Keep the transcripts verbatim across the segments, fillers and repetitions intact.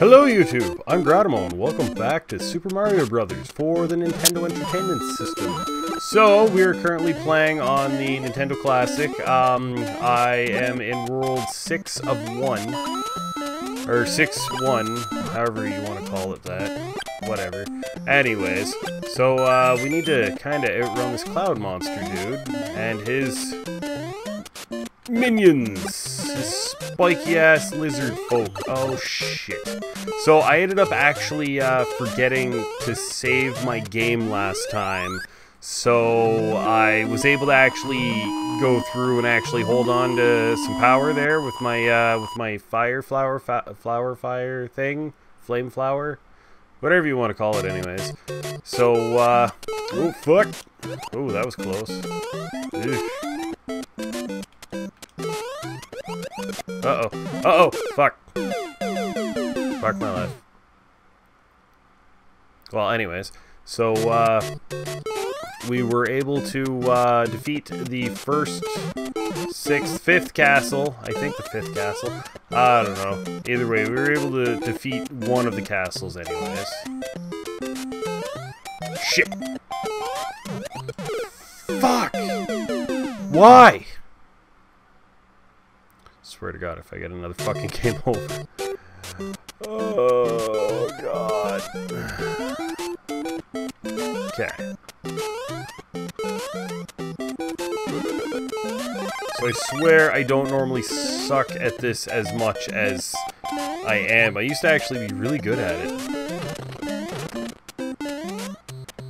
Hello YouTube, I'm Gradimo, and welcome back to Super Mario Brothers for the Nintendo Entertainment System. So, we are currently playing on the Nintendo Classic. Um, I am in World six of one, or six one, however you want to call it that, whatever. Anyways, so uh, we need to kind of outrun this cloud monster dude, and his minions. Spiky-ass lizard folk. Oh, shit. So I ended up actually uh, forgetting to save my game last time. So I was able to actually go through and actually hold on to some power there with my uh, with my fire flower, flower fire thing. Flame flower. Whatever you want to call it anyways. So, uh... oh, fuck. Oh, that was close. Ugh. Uh-oh. Uh-oh! Fuck. Fuck my life. Well, anyways. So, uh... we were able to, uh, defeat the first... Sixth... Fifth castle. I think the fifth castle. I don't know. Either way, we were able to defeat one of the castles anyways. Shit! Fuck! Why? Swear to God, if I get another fucking game over. Oh, God. Okay. So I swear I don't normally suck at this as much as I am. I used to actually be really good at it.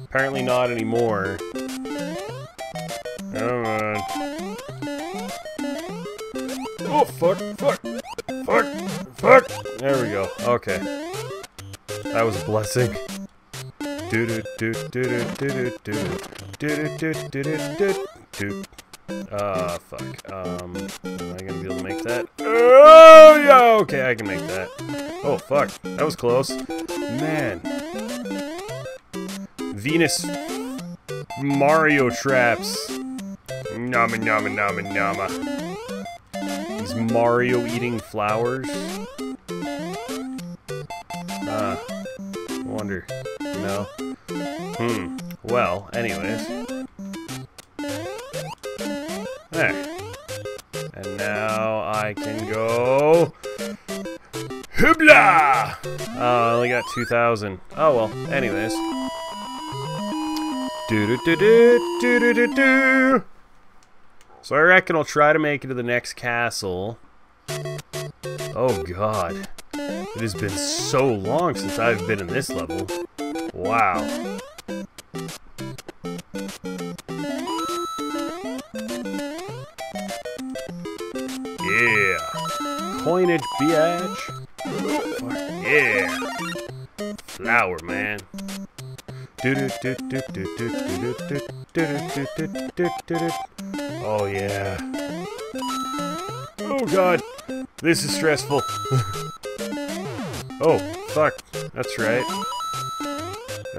Apparently not anymore. Come on. Oh, fuck, fuck, fuck, fuck. There we go. Okay. That was a blessing. Do do do do do do do do do do do do do. Ah, fuck. Um, am I gonna be able to make that? Oh, yeah, okay, I can make that. Oh, fuck. That was close. Man. Venus Mario traps. Nama nama nama nama. These Mario eating flowers. Ah, uh, wonder. No. Hmm. Well, anyways. There. And now I can go. Hoobla! Oh, uh, I only got two thousand. Oh well. Anyways. Do do do do do do do do. So I reckon I'll try to make it to the next castle. Oh god. It has been so long since I've been in this level. Wow. Yeah. Coinage, biatch. Yeah. Flower, man. Oh yeah. Oh god. This is stressful. Oh, fuck. That's right.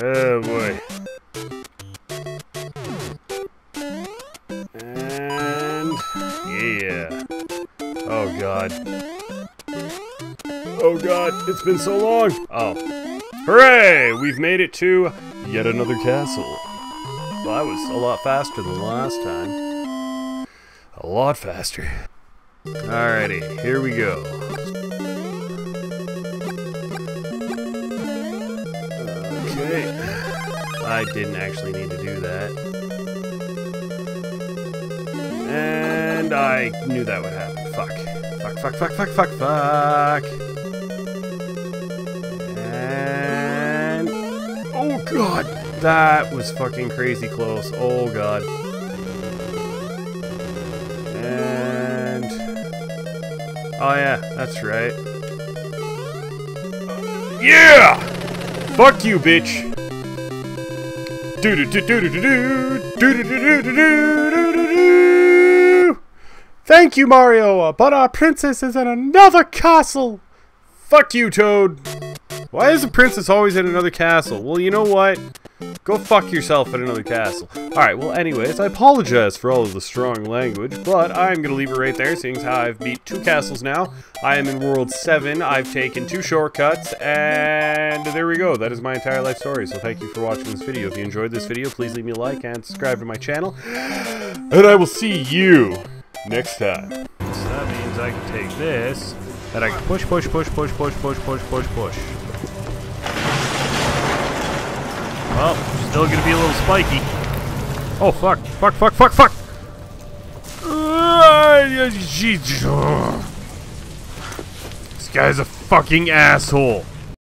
Oh boy. And yeah. Oh god. Oh god, it's been so long. Oh. Hooray! We've made it to yet another castle. Well, I was a lot faster than last time. A lot faster. Alrighty, here we go. Okay. I didn't actually need to do that. And I knew that would happen. Fuck. Fuck, fuck, fuck, fuck, fuck, fuck. And... oh, God! That was fucking crazy close. Oh god. And oh yeah, that's right. Yeah! Fuck you, bitch. Do do do do do do do do do do. Thank you, Mario, but our princess is in another castle. Fuck you, Toad. Why is the princess always in another castle? Well, you know what? Go fuck yourself at another castle. Alright, well anyways, I apologize for all of the strong language, but I'm gonna leave it right there, seeing as how I've beat two castles now. I am in World seven, I've taken two shortcuts, and there we go. That is my entire life story, so thank you for watching this video. If you enjoyed this video, please leave me a like and subscribe to my channel, and I will see you next time. So that means I can take this, and I can push, push, push, push, push, push, push, push, push. Well, still gonna be a little spiky. Oh fuck! Fuck! Fuck! Fuck! Fuck! This guy's a fucking asshole.